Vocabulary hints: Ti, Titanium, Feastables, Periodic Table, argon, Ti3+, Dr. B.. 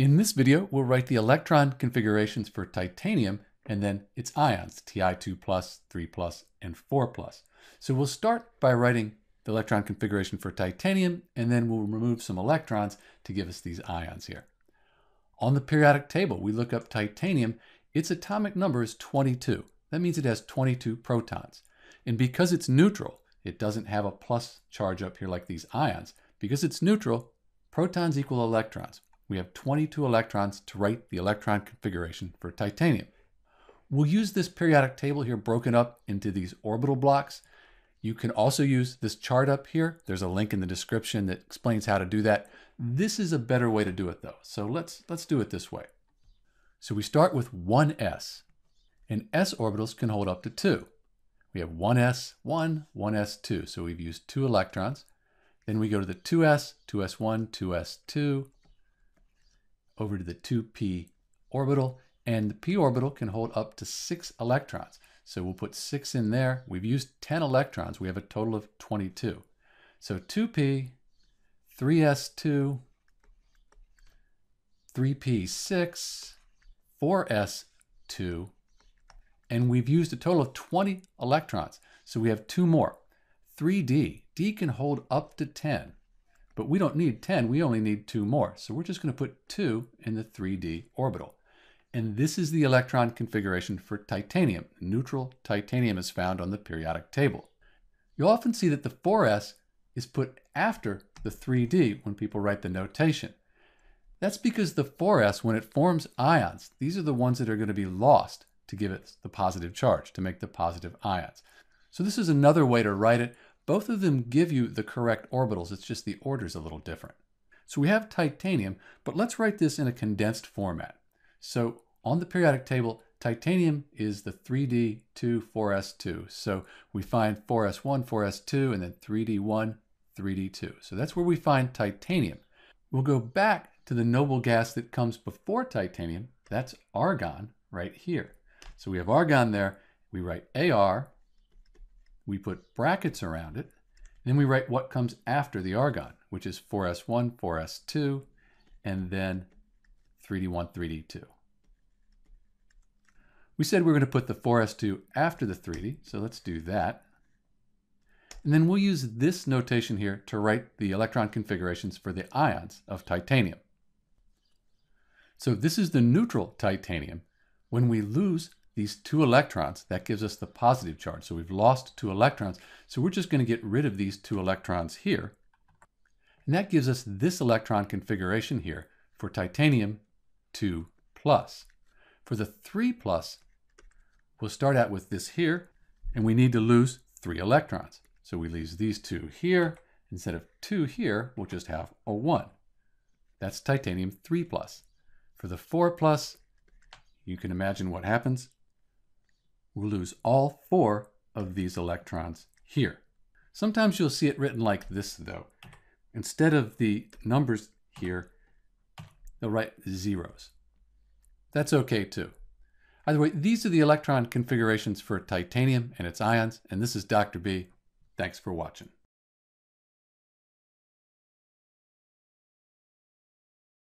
In this video, we'll write the electron configurations for titanium and then its ions, Ti2+, 3+, and 4+. So we'll start by writing the electron configuration for titanium, and then we'll remove some electrons to give us these ions here. On the periodic table, we look up titanium. Its atomic number is 22. That means it has 22 protons. And because it's neutral, it doesn't have a plus charge up here like these ions. Because it's neutral, protons equal electrons. We have 22 electrons to write the electron configuration for titanium. We'll use this periodic table here broken up into these orbital blocks. You can also use this chart up here. There's a link in the description that explains how to do that. This is a better way to do it though. So let's do it this way. So we start with 1s, and s orbitals can hold up to 2. We have 1s1, 1s2, so we've used 2 electrons. Then we go to the 2s, 2s1, 2s2, over to the 2p orbital, and the p orbital can hold up to 6 electrons. So we'll put 6 in there. We've used 10 electrons. We have a total of 22. So 2p, 3s2, 3p6, 4s2, and we've used a total of 20 electrons. So we have 2 more. 3d, d can hold up to 10. But we don't need 10, we only need 2 more. So we're just going to put 2 in the 3d orbital. And this is the electron configuration for titanium. Neutral titanium is found on the periodic table. You'll often see that the 4s is put after the 3d when people write the notation. That's because the 4s, when it forms ions, these are the ones that are going to be lost to give it the positive charge, to make the positive ions. So this is another way to write it. Both of them give you the correct orbitals, it's just the order's a little different. So we have titanium, but let's write this in a condensed format. So on the periodic table, titanium is the 3d, 2, 4s2. So we find 4s1, 4s2, and then 3d1, 3d2. So that's where we find titanium. We'll go back to the noble gas that comes before titanium. That's argon right here. So we have argon there. We write Ar. We put brackets around it. Then we write what comes after the argon, which is 4s1, 4s2, and then 3d1, 3d2. We said we're going to put the 4s2 after the 3d, so let's do that. And then we'll use this notation here to write the electron configurations for the ions of titanium. So this is the neutral titanium. When we lose these 2 electrons, that gives us the positive charge. So we've lost 2 electrons. So we're just going to get rid of these 2 electrons here. And that gives us this electron configuration here for titanium 2+. For the 3+, we'll start out with this here, and we need to lose 3 electrons. So we leave these 2 here. Instead of 2 here, we'll just have a 1. That's titanium 3+. For the 4+, you can imagine what happens. We'll lose all 4 of these electrons here. Sometimes you'll see it written like this though. Instead of the numbers here, they'll write zeros. That's okay too. Either way, these are the electron configurations for titanium and its ions, and this is Dr. B. Thanks for watching.